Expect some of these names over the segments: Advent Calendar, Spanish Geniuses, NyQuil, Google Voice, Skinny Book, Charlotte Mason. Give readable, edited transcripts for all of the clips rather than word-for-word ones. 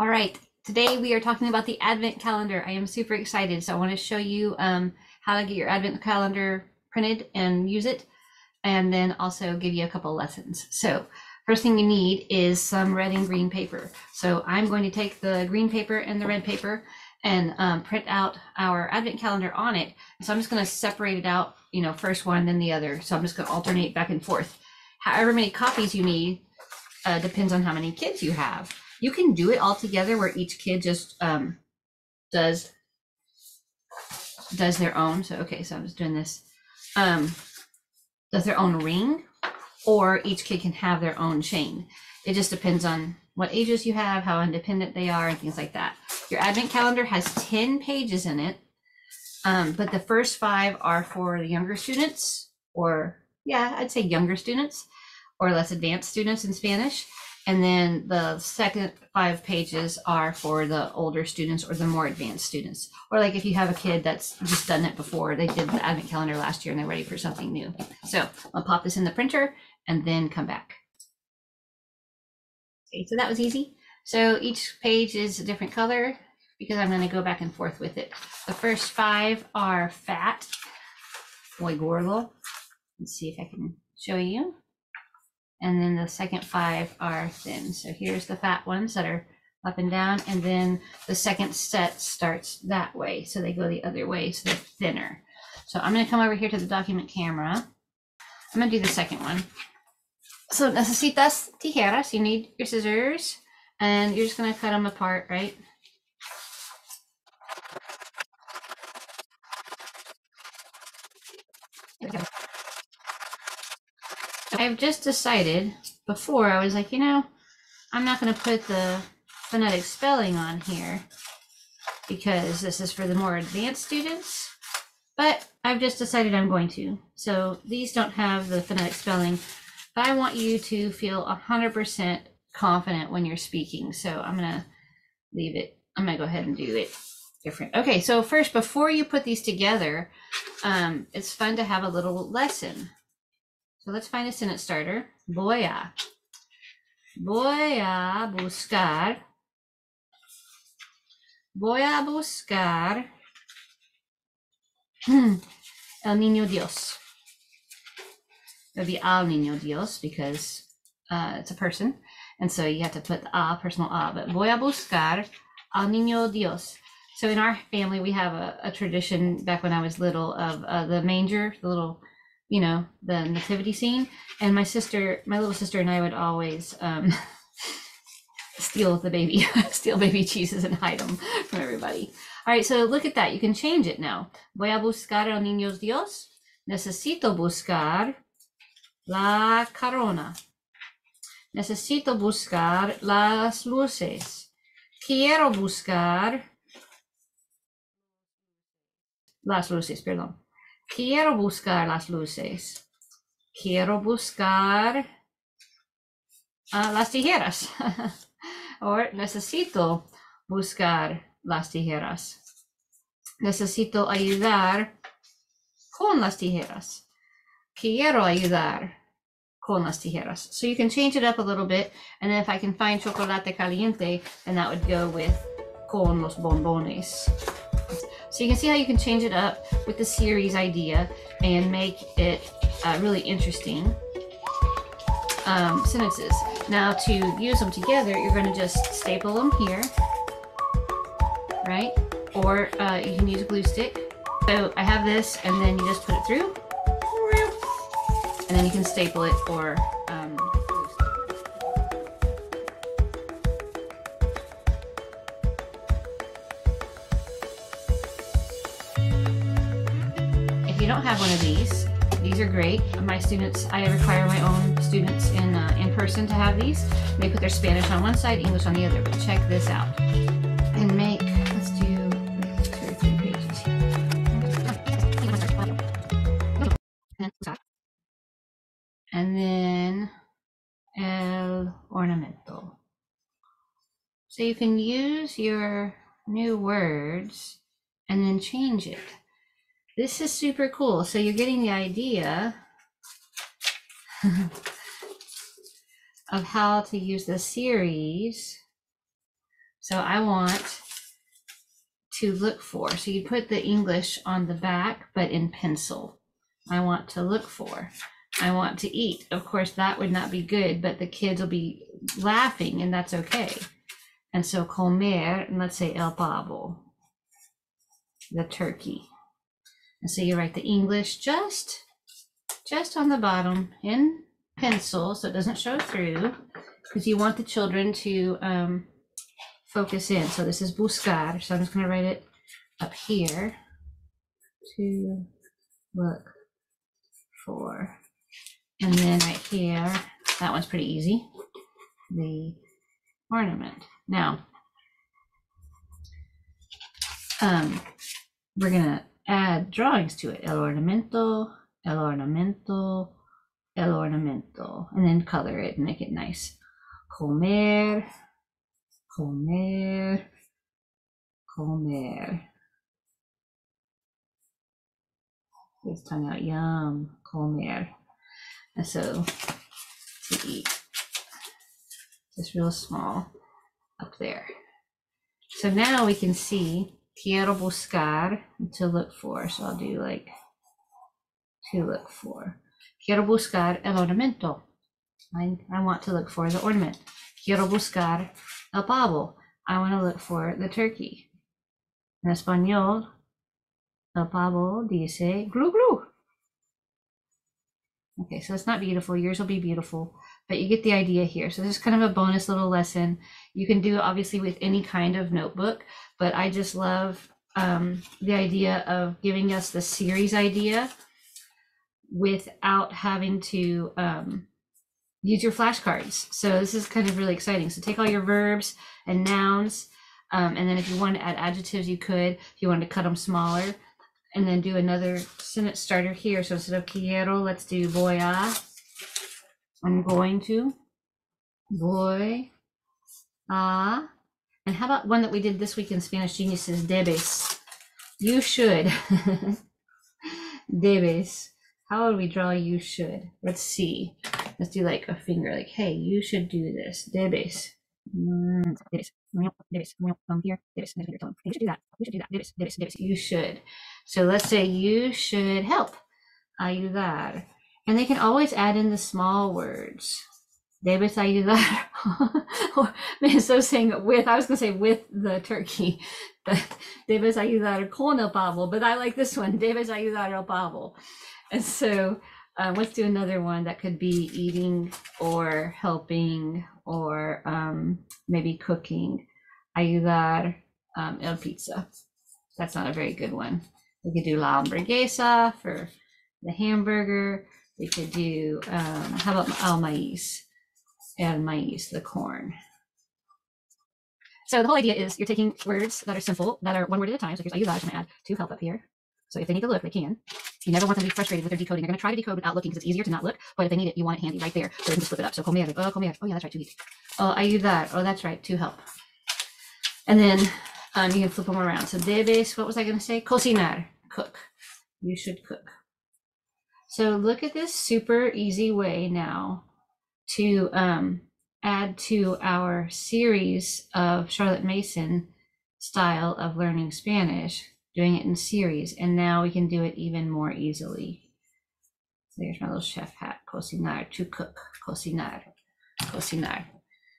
All right, today we are talking about the Advent calendar. I am super excited, so I want to show you how to get your Advent calendar printed and use it, and then also give you a couple lessons. So first thing you need is some red and green paper. So I'm going to take the green paper and the red paper and print out our Advent calendar on it. So I'm just going to separate it out, you know, first one then the other. So I'm just going to alternate back and forth. However many copies you need depends on how many kids you have. You can do it all together where each kid just does their own. So okay, so I'm just doing this. Does their own ring, or each kid can have their own chain. It just depends on what ages you have, how independent they are, and things like that. Your Advent calendar has 10 pages in it, but the first 5 are for the younger students, or yeah, I'd say younger students or less advanced students in Spanish. And then the second 5 pages are for the older students or the more advanced students. Or like if you have a kid that's just done it before, they did the Advent calendar last year and they're ready for something new. So I'll pop this in the printer and then come back. Okay, so that was easy. So each page is a different color because I'm going to go back and forth with it. The first 5 are fat, muy gordo. Let's see if I can show you. And then the second 5 are thin. So here's the fat ones that are up and down. And then the second set starts that way. So they go the other way, so they're thinner. So I'm gonna come over here to the document camera. I'm gonna do the second one. So necesitas tijeras, you need your scissors, and you're just gonna cut them apart, right? I've just decided before, I was like, you know, I'm not going to put the phonetic spelling on here because this is for the more advanced students, but I've just decided I'm going to. So these don't have the phonetic spelling, but I want you to feel 100% confident when you're speaking. So I'm going to leave it. I'm going to go ahead and do it different. Okay, so first, before you put these together, it's fun to have a little lesson. So let's find a sentence starter. Voy a buscar el niño Dios. It'll be al niño Dios because it's a person. And so you have to put the a, personal a, but voy a buscar al niño Dios. So in our family, we have a tradition back when I was little of the manger, the little, you know, the nativity scene, and my little sister and I would always steal baby cheeses and hide them from everybody. All right, so look at that, you can change it now. Voy a buscar el niño Dios. Necesito buscar la corona. Necesito buscar las luces. Quiero buscar las luces, perdón. Quiero buscar las luces. Quiero buscar las tijeras. Or necesito buscar las tijeras. Necesito ayudar con las tijeras. Quiero ayudar con las tijeras. So you can change it up a little bit. And then if I can find chocolate caliente, then that would go with con los bombones. So you can see how you can change it up with the series idea and make it really interesting sentences. Now to use them together, you're going to just staple them here, right? Or you can use a glue stick. So I have this, and then you just put it through, and then you can staple it or don't have one of these. These are great. My students, I require my own students in person to have these. They put their Spanish on one side, English on the other. But check this out. And make, let's do 2 or 3 pages. And then el ornamento. So you can use your new words and then change it. This is super cool. So you're getting the idea of how to use the series So I want to look for, so you put the English on the back, but in pencil. I want to look for, I want to eat. Of course, that would not be good, but the kids will be laughing and that's okay. And so comer, and let's say el pavo, the turkey. And so you write the English just on the bottom in pencil, so it doesn't show through, because you want the children to focus in. So this is buscar, so I'm just going to write it up here, to look for, and then right here, that one's pretty easy, the ornament. Now, we're gonna add drawings to it, el ornamento, and then color it and make it nice. Comer, comer, comer. It's tongue out, yum, comer. And so to eat, just real small up there. So now we can see quiero buscar, to look for. So I'll do like to look for. Quiero buscar el ornamento. I want to look for the ornament. Quiero buscar el pavo. I want to look for the turkey. En español, el pavo dice glu glu. Okay, so it's not beautiful. Yours will be beautiful, but you get the idea here. So this is kind of a bonus little lesson. You can do it obviously with any kind of notebook, but I just love the idea of giving us the series idea without having to use your flashcards. So this is kind of really exciting. So take all your verbs and nouns, and then if you want to add adjectives, you could, if you wanted to cut them smaller, and then do another sentence starter here. So instead of quiero, let's do voy a. I'm going to. Voy a. And how about one that we did this week in Spanish Geniuses, debes. You should. Debes. How would we draw you should? Let's see. Let's do like a finger, like, hey, you should do this. Debes. You should. So let's say you should help. Ayudar. And they can always add in the small words. Debes ayudar. Or, man, so saying with, I was going to say with the turkey, but debes ayudar con el pavo, but I like this one. Debes ayudar el pavo. And so let's do another one that could be eating or helping or maybe cooking. Ayudar el pizza. That's not a very good one. We could do la hamburguesa for the hamburger. We could do, how about el maíz, the corn. So the whole idea is you're taking words that are simple, that are one word at a time. So here's ayudar, I'm going to add to help up here. So if they need to look, they can. You never want them to be frustrated with their decoding. They're going to try to decode without looking because it's easier to not look. But if they need it, you want it handy right there. So they can just flip it up. So comer, oh, comer. Oh, yeah, that's right, to eat. Oh, ayudar. Oh, that's right, to help. And then you can flip them around. So debes, what was I going to say? Cocinar, cook. You should cook. So look at this super easy way now to add to our series of Charlotte Mason style of learning Spanish. Doing it in series, and now we can do it even more easily. So there's my little chef hat, cocinar, to cook, cocinar, cocinar.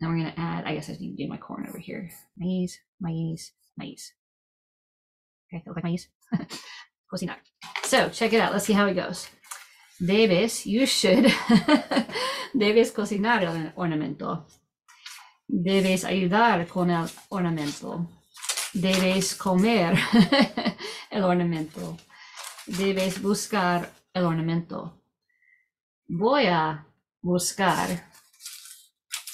Now we're going to add, I guess I need to do my corn over here. Maíz, maíz, maíz. Okay, that looks like maíz. Cocinar. So check it out. Let's see how it goes. Debes, you should. Debes cocinar el ornamento. Debes ayudar con el ornamento. Debes comer el ornamento. Debes buscar el ornamento. Voy a buscar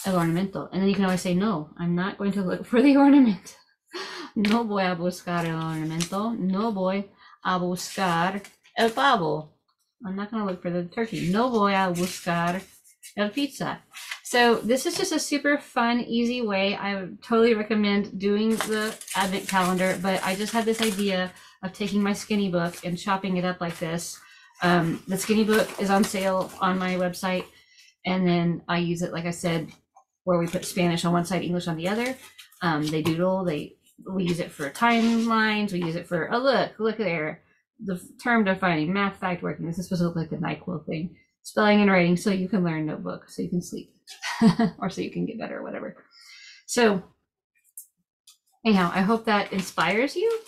el ornamento. And then you can always say, no, I'm not going to look for the ornament. No voy a buscar el ornamento. No voy a buscar el pavo. I'm not going to look for the turkey. No voy a buscar el pizza. So this is just a super fun, easy way. I would totally recommend doing the advent calendar, but I just had this idea of taking my Skinny Book and chopping it up like this. The Skinny Book is on sale on my website, and then I use it, like I said, where we put Spanish on one side, English on the other. They doodle, we use it for timelines, we use it for, oh look there, the term defining, math fact working. This is supposed to look like the NyQuil thing. Spelling and writing, so you can learn notebook, so you can sleep, or so you can get better or whatever. So anyhow, I hope that inspires you.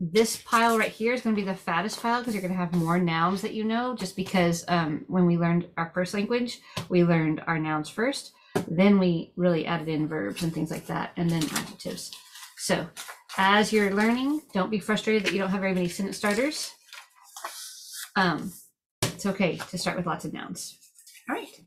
This pile right here is going to be the fattest pile because you're going to have more nouns that you know, just because when we learned our first language, we learned our nouns first, then we really added in verbs and things like that, and then adjectives. So as you're learning, don't be frustrated that you don't have very many sentence starters. It's okay to start with lots of nouns. All right.